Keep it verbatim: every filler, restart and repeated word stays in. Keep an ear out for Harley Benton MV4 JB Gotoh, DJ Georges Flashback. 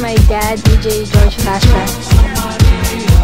My dad, D J Georges Flashback.